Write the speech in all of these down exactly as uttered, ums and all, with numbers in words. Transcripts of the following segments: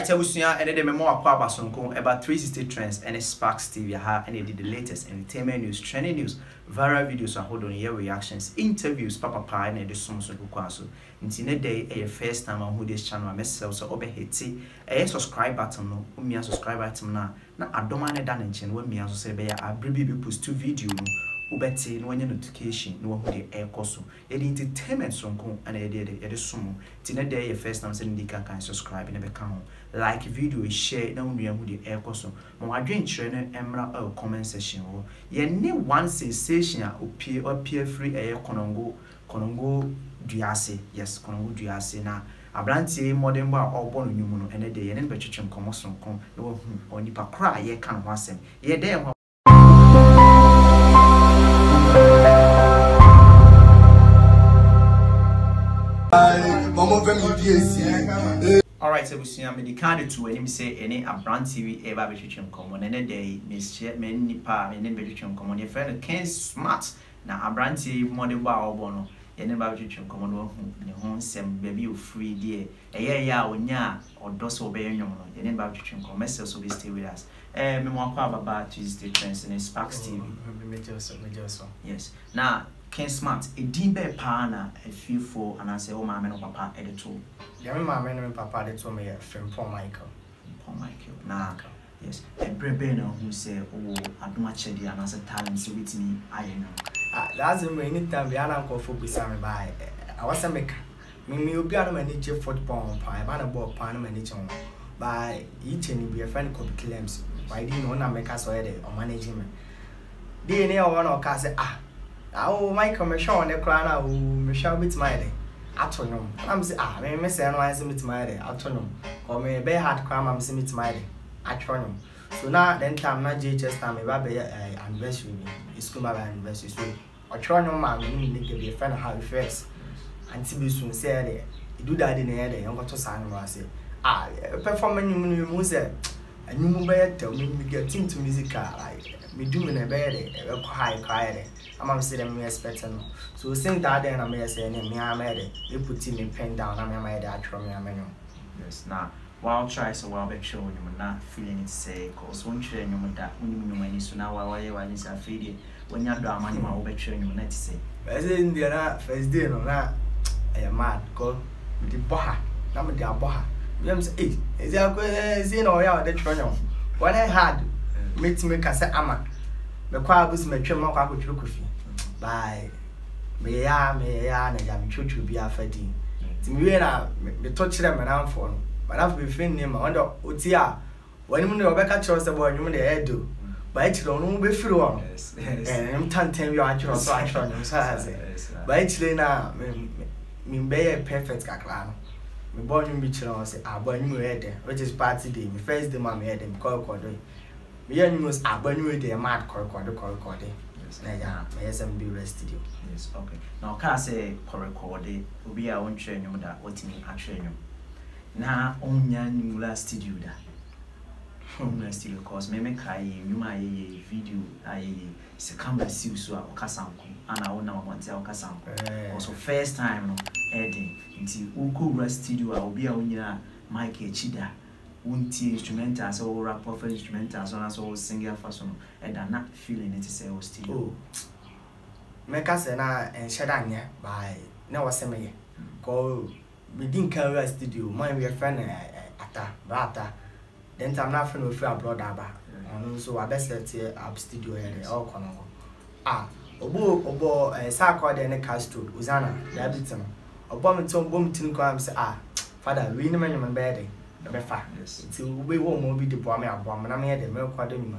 Alright, so we are and the memoir power about three sixty Trends and Sparks T V ha and they did the latest entertainment news, trending news, viral videos and hold on your reactions, interviews, papa pa and the songs of Kwaso. Until day a first time on who this channel myself so over hiti a subscribe button no um subscribe button na na adomane dan and chin when me also say bear a bribi post two video ubeti no any notification no who the air coso a the entertainment song and a day a sumo tina day a first time sending the can subscribe in a account like video share na we who the air coso more adrenaline trainer emra or comment section or ye ne one sensation or peer or peer free air Konongo Konongo Diase yes Konongo Diase na Abranti modern bar or born human and a day and then church and commerce from com no or nipa cry ye can once them ye there. Alright, so we see I'm the card to any say any a brand T V ever between common and a day, Miss Chairman Nipa, and then between common your friend King Smart. Now a brand T V model bar bono, and then between common home, the home sem baby free dear, a year ya or ya or dos obey no, and then between commercial, so be stay with us. Eh, memoir about Tuesday Trends and Sparks T V. Yes, now. King Smart, a dimbe pana, a few four, and I say, oh, my man, papa, editor. Yeah, my man, and papa, they told me a friend, Paul Michael. Paul Michael, nah, yes. A brebeno who say, oh, I do my chedi, and as a talent, so with me, I know. That's the main time we are called for Bissam by. I was a maker. Mimi will be out of my nature for the bomb, I ban a ball, pan, and each one. By eating, be a friend called Clems. Why didn't one make us already or manage him? They near one or cast, ah. Oh, my commercial on the crown, oh, Michelle with my day. I told him, I'm saying, ah, may Miss Analyze with my day, I told him, or may bear hard crime, I'm saying it's my day. I told him. So now, then time, not J H S time, I be a anniversary, it's come by anniversary. So, I told him, I'm going to be a friend of how he first. Until you soon say, you do that in the air, I'm going to sign what I say. Ah, performing you, Muse, and you move by tell me, we get into music, like. Me do in a bed, a quiet, quiet. I'm sitting me expecting. So, since that day, I'm saying, me, I made it. You put in me pen down, I'm made that from your menu. Yes, now, while try so well, be sure you're not feeling it sick, because one train you that when you so now, while you are feeding, when you're down, man, you're over train you not say. As in the first day, no, I am mad, call the boha, number the boha. I'm saying, is there a good zin or your detriment? What I had. Meet me, I said, Amma. The crowd was my children, I could look with you. Bye. May I, may I, and I'm sure to be a fading. To me, I touch them and I'm for them. But I've been feeling him under Utia. When you know Rebecca chose the boy, you may head do. But it don't be through on. And I'm tanting you, I chose, so I shall say. But it's Lena, me be a perfect caclan. Me born in Mitchell, say, I born you head there, which is party day. Me first day, my head and call Cordoy. We are most abundant with a mad correcor, the correcorde. Yes, yes, and be rested. Yes, okay. Now, can I say correcorde? We are on train you that what me a train you. Now, on your new last studio that. Home last studio, cause me make I you my video, I succumb to you so I can and I will now want to Casanco. Also, first time adding into Uko rest studio, I will be on your Mike Chida. Unti instrumentals or rap proper instrumentals on us all single fashion and are not feeling it is a still. Make us and I and Shadanya by Nawa Semi. Go we didn't carry a studio, mine we are friend atta, brata. Then I'm not friend with your brother, and also I best up studio and all Konongo. Ah, Obo Obo a Sako de Castro, Uzana, the Abitum. Obama told Bum Tinko, say, ah, Father, we know my bedding. Yes. Till we won't be the bomb, and I made the milk quadrima.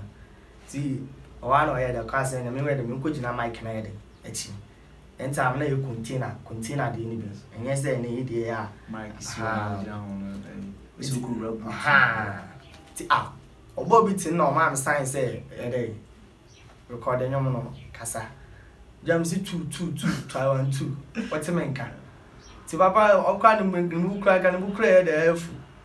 See, or I know I had a class and I made the milk, which I might canade. Etching. And time now you container, container the universe. And yes, they need the air. Mike is down. It's a good rope. Ha! Ah! Oh, Bobby, till no, ma'am, science, eh, eh, recording your mono, Cassa. Jamsy two, two, two, twelve, and two. What's a man can? Till Papa, all kind of milk crack and book clear the air.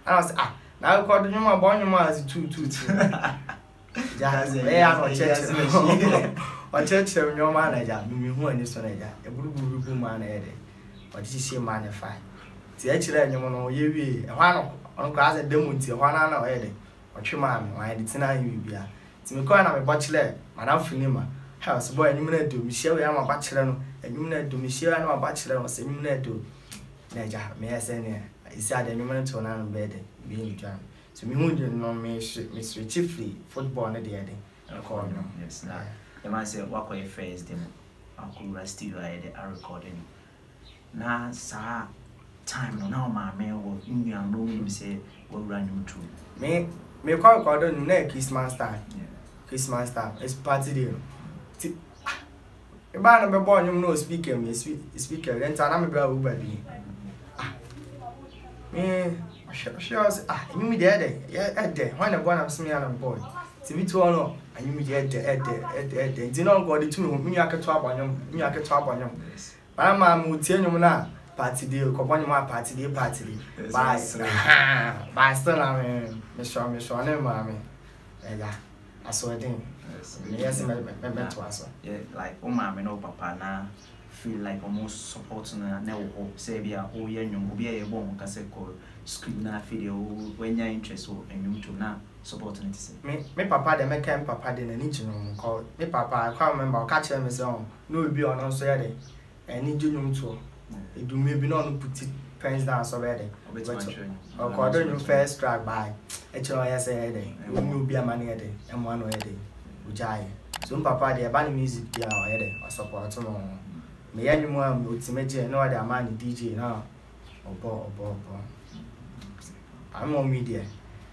I was ah, now you call the number born your mother two two two. Just a church or church of your manager, me who and this manager, a blue blue man, but this is your manifest. The actual animal, you be a one On cross a demuti, one hour or any, or Chimam, my detina Ubia. Timicon, I'm a bachelor, Madame Finima. House boy, and you to Michelle, I'm a bachelor, and you to Michelle, and I'm a bachelor, or same to Naja, may I send here? I said, and you to an bed, being jam. So, me would you know me, Mister Chiefly, football, and the adding, and call him. Yes, now. The man said, walk away first, then Uncle Rusty, I recording. Now, sir. Time now, my man will be a room, say, will run you through. May may call Gordon neck, King Smart Music. King Smart Music is party deal. A man of a boy, you know, speaker, me speaker, then I'm a brother, baby. Me, she was, ah, you me dead, yeah, at there, one of one of smear and boy. To me, to all, and you me dead, at there, at there, did not go the two, me, I could talk on you, me, I could talk on you. But I'm a mutinum now. Party deal, company my party deal, party deal. Bye, bye, still, I mean, Mister Mister, I know, I mean, I saw a thing. Yes, I meant to answer. Yeah, like, oh, my, no, papa, now feel like almost supporting a no hope, Savia, oh, yeah, you will be a bomb, Casseco, Scribna video, when your interest will, and you to now supporting it. Me, papa, the make him papa didn't need to know, call me papa, I can't remember, catch him his own, no, be on Saturday, and need you to. It do maybe not put it pens down so ready. According to first track by H O S A, and will be a money at and one way. Which I soon papa, the abandoned music, they are headed or support tomorrow. May anyone would make no other man D J now or ball or ball. I'm on media,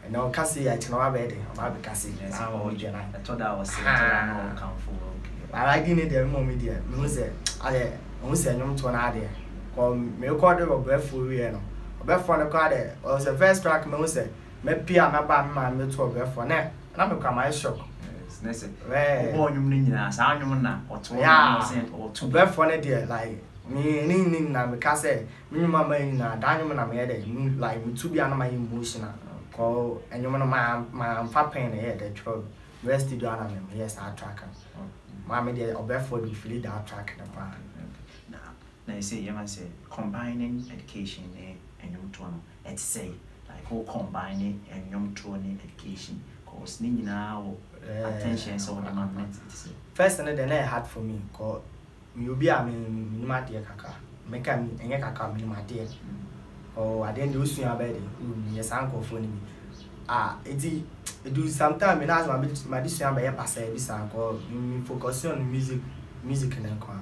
and now Cassie, I tell my bed about the Cassie. I told I was saying, I know, come for. I like in the more media, Muse, I won't say no to an idea. Milk order or barefoot, you know. Barefoot on the card, or the first track, Mose, may peer my bam, my mutual barefoot, and I'm a come my shock. Yes, Nessie, or you mean, as I know now, or to yarn, or to barefoot, dear, like me, meaning, I'm a cassette, me, my main, a diamond, I'm headed, like me to be on my emotional. Call, and you know, my my fat pain here, the trouble. Rested the animal, yes, I track him. Mammy, dear, or barefoot, you feel that track in the park. Now you say, you must say, combining education and young tone. Let's say, like, all combining and young tone education. Because, you know, attention is all the man. First, another day hard for me. Because, you be a minimum dear kaka. Make a minimum dear. Oh, I didn't do swing a bed. Yes, uncle phoned me. Ah, it do sometimes when I was my decision by a passerby uncle. Focus on music, music and uncle.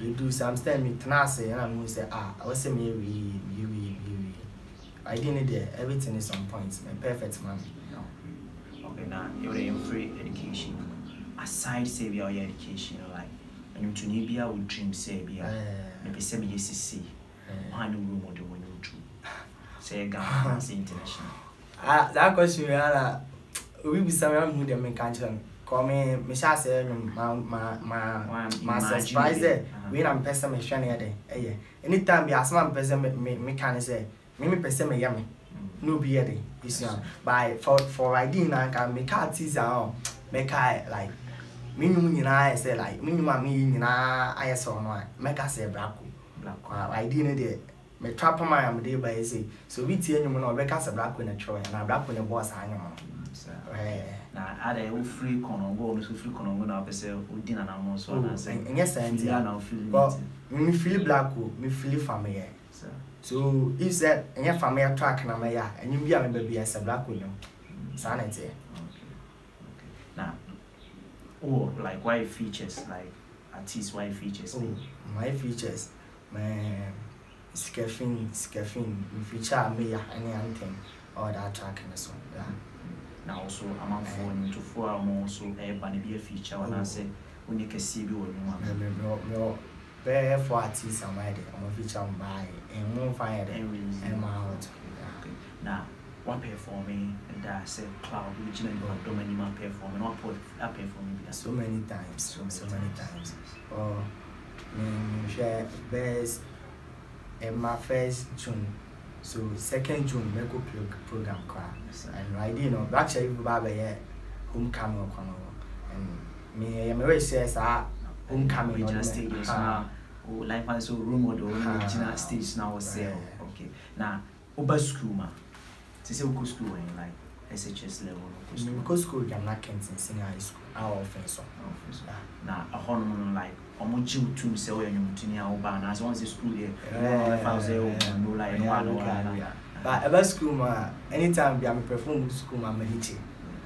You do some stand with Tanase and I'm going to say, ah, I was saying, me, me, me, me. I didn't there. Everything is on point. My perfect man. No. Okay, now you're in free education. Aside, say, your education, like, when you're to Nibia, would dream, say, be a maybe semi U C C. One room or the one you two. Say, Ghana, say, international. Ah, that question, we will be somewhere with the main country. Call me, Misha said, my my my my surprise. We are person machine here. Eh, anytime we ask my person, me me can say, me me person me yam. No be here. You see, by for for riding na can make a teaser, make a like. Me no me na say like me no me me na I saw no make a say bracko bracko. Riding there, me Trapper Man am there by say. So we tell you no make a say bracko na try na bracko na boss hang on. Now, I had a free Konongo, who free Konongo now, who didn't announce one. And yes, I now feel well, me feel black, me feel familiar. So, if that, and your family track and Amaya, and you be a baby as a black woman. Sanity. Now, oh, like why features, like artist, why features? Oh, my features, my scaffing, scaffing, feature Amaya, any anthem, or that track and so on. Now also among phone to four also a bunny be a feature when I say when you can see you one bear for artists and my feature on by and more fire and my heart. Now what performing and I said cloud which and dominant performing or put up performing so many times from so many times or share best and my first June. So second June, make up program class and riding on black sheep barber homecoming and me and my says ah homecoming just take this now. Oh, life and so room or the original stage now was there. Okay, now over school ma. to say go school when like S H S level go school. Because school I'm not Kenton senior high school. Our offense. Now a hormone like omoji to say we are mutinia oba na so once the school here. No like no like. But about school ma anytime we am perform school ma meditate.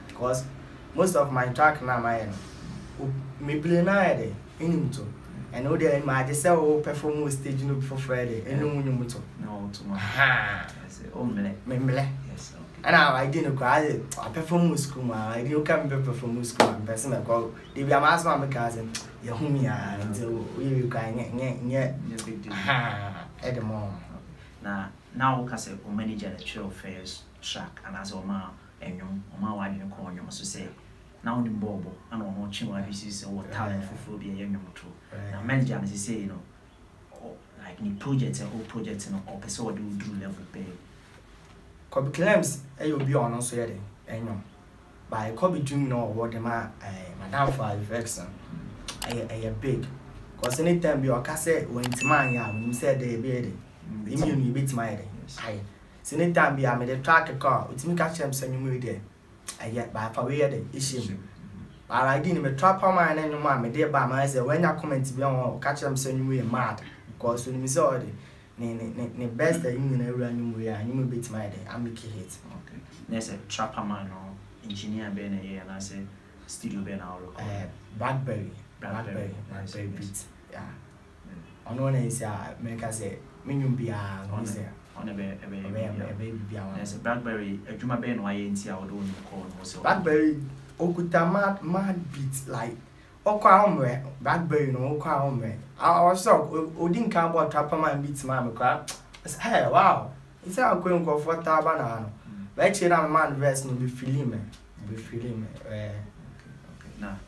Because most of my track now my me play na here in to. And all the I just say oh perform on stage no before Friday. And no one muto. No tomorrow. Ha. Oh mele. Mele. Yes. And now I didn't go. I perform with school. I didn't come to perform with school. I'm person that go. They be a mass man because you're home here. So you can get get get. Ha. At the moment. Now now we can say we manage the trail affairs track and as Oma and you Oma why you call you must say. Now the bobo and we want to watch this what talent for be you mutu. Now manage and say you know. Like the project and all projects and all person what do do level pay. Kobe claims I will be on also here, and by Kobe dream no what the ma madam for reflection. I I big because anytime you are cast when it's man, you said they be immune, you beat my eye. So anytime you are made a track a car, it's me catch them sending me there. I yet by for weird issue. But I didn't even Trapper Man and your mamma there by myself when I comment to be on catch them sending me mad because when you saw it. The best that you can ever do, and you will beat my day. I'm making it. Okay. There's a Trapper Man or engineer Ben here, and I said studio Ben or Blackberry. Blackberry. Blackberry beat. Yeah. On one is a make us a minimum be a on a baby baby. There's a Blackberry. A Juma Ben or A N T. I would only call also Blackberry. Oh, good mad mad beat like. Okwa Blackberry no Okwa Omwe. I also Odin can about Trapper Man beats my crap. Hey, wow. It's how going go for Tabana. Let you man rest no be feeling me. Be feeling me. Okay, okay. Now,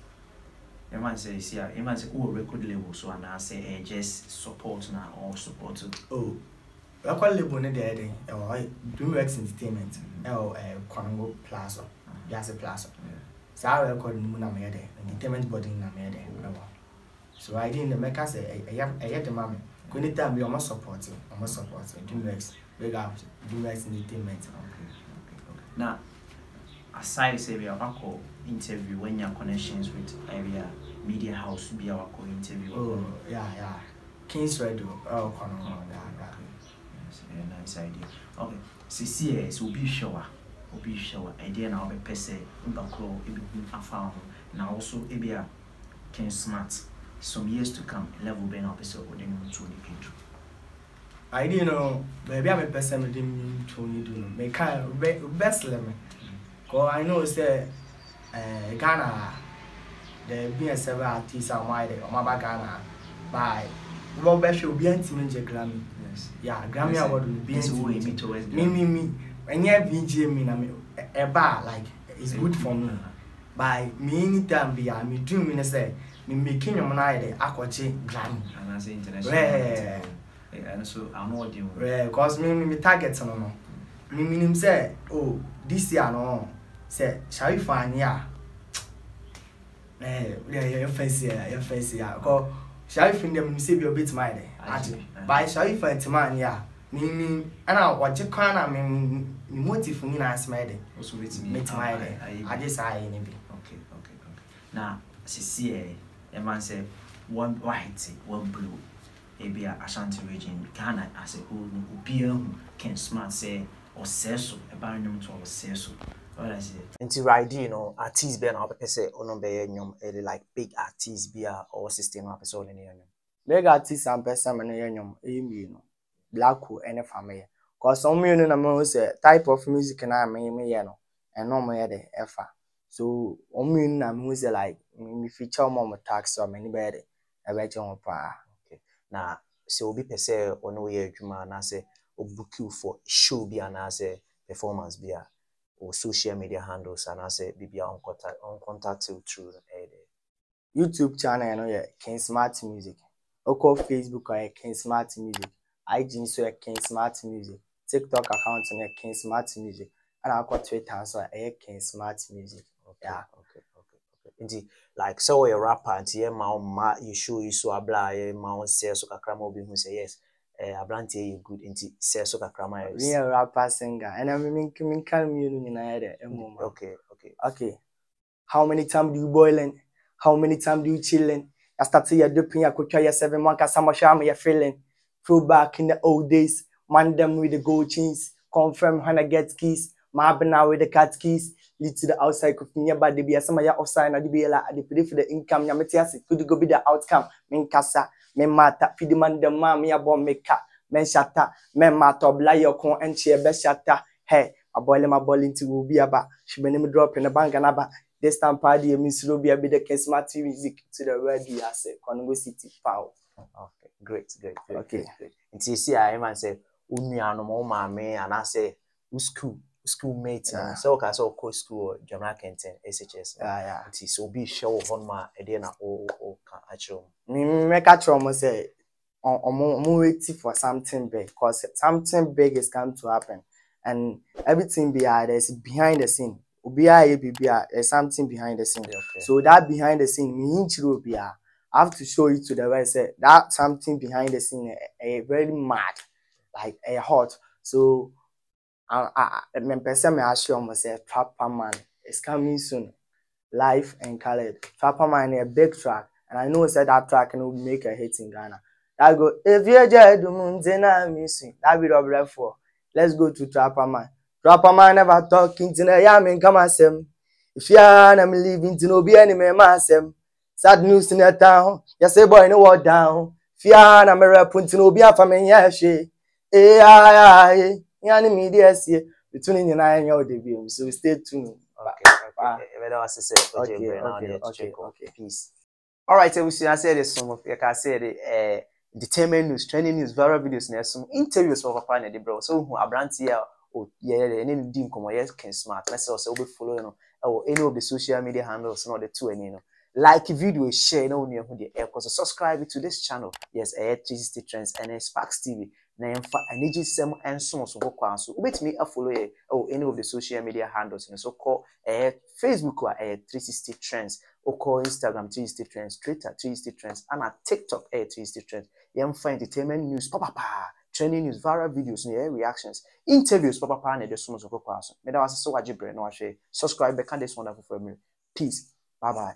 a man says, yeah, a man says, oh, record label. So, and I say, just support now or support. Oh, record label in the heading. Oh, DreamWorks Entertainment. Oh, Konongo Plaza. Yes, a plaza. So I record Muna Mede, entertainment body in Amede. So I didn't make us a yet the mammy. Couldn't tell me almost supporting, almost supporting, DreamWorks, big up, DreamWorks Entertainment. Now, aside, say we are our interview when your connections with area media house be our co interview. Oh, yeah, yeah. King's Radio, oh, Konongo, yeah, yeah. Yes, a nice idea. Okay, C C S will be sure. Obi show idea na obi pese mbakro ebi afa na also ebi a King Smart some years to come level be na pese odin to the country I didn't know baby am pese me dem to ni do no make best level cause I know say eh Ghana there be several artists am wide am ba Ghana by we be show be antim je Grammy yes yeah Grammy award be antim towards me me me when you have V J me, a bar like it's good for me. By me anytime be I me dream me say me making your money akwache Grammy. And I say international. Yeah. And so I'm not doing. Yeah, cause me me target no no. Me me say oh this year no say shall we find year. Eh, yeah yeah first year yeah first year. Cause shall we find them me say be a bit mad. By shall we find man yeah. Me me and I watch your corner me me motive me na smile. Also meet me. Meet my day. I just I any be. Okay, okay, okay. Now, see eh, a man say one white, one blue. E be a Ashanti region, Ghana as a whole no obian King Smart say or seso e ba nyum to or seso. What I say. Nti ride you know, artists be na obi say onon be nyum e like big artists be or system na person ni nyum. Big artists am person me nyum e me no. Black who any family, cause some you know say type of music na me me you know, and no me the efa. So some you know say like me feature more tracks or many better, I bet you on par. Okay. Na se obi pese ono ye juma na se obuku for show bi na se performance bi or social media handles and na se bi on contact on contact through the YouTube channel no ye King Smart Music, oko Facebook or King Smart Music. I G so a King Smart Music, TikTok account on a King Smart Music, and I got Twitter so a King Smart Music. Okay, yeah. Okay, okay, okay. Indeed, like so a rapper and yeah, my ma you show you so a blah, my own sales so a cram will be who say yes. Uh, Ablanti you good into Seso Kakrama. We are rapper singer, and I'm making calm you in a Okay, okay, okay. How many times do you boiling? How many times do you chilling? I started your dripping, I could try your seven monk, some sham, you're feeling. Throw back in the old days, man them with the gold chains, confirm when I get keys, mab now with the cat keys, lead to the outside could nearby the be some of your offside, and be like the pretty for the income, Yamatias, it could go be the outcome, Minkasa. Me mata pidi man de ma me abo meka men shata me mata obla yokon enche be shata hey abole ma ball into obi aba shibene me drop in the bank na ba this time party me slow be the King Smart Music to the world you are say Konongo city power. Okay, great, great, great. Okay, and you see I man say unuano mo ma me and I say school school mate so ka so co school Jamaica Kenton S H S ah yeah it is obi show on ma e dey na o o ka acho me make acho say omo omo waiting for something big because something big is come to happen and everything behind is behind the scene obi aye bibia there's something behind the scene okay. So that behind the scene me intro be I have to show you to the way say that something behind the scene a very mad like a hot so I remember some assume say Trapper Man is coming soon, live and colored. Trapper Man is a big track, and I know said that track will make a hit in Ghana. That go if you just do mountain music, that be double for. Let's go to Trapper Man. Trapper Man never talking to the yamin come asem. If you are I'm leaving to no be any man asem. Sad news in the town, you say boy no walk down. If you are I'm a rap to no be a family she. Eh ah yani media see between in and your debut so stay tuned. Okay, okay, okay, okay, okay, okay, peace. All right, so we see I said some of like I said eh entertainment news, trending news, viral videos and some interviews for papa na dey bro so who abranti here o yeah any dey nkomo yes King Smart message us we follow you know or any of the social media handles not the two any no like video share no you who dey cause subscribe to this channel yes eh three sixty Trends and Sparks T V. Na yemfa aniji sem enso so bokwa so obetimi afollow eh oh any of the social media handles so call eh Facebook or eh three sixty Trends or call Instagram three sixty Trends Twitter three sixty Trends and at TikTok eh three sixty Trends yemfa entertainment news papa pa trending news viral videos near reactions interviews papa pa na de so so bokwa so me da was so wajibre na wa hwe subscribe back and this wonderful family peace bye bye.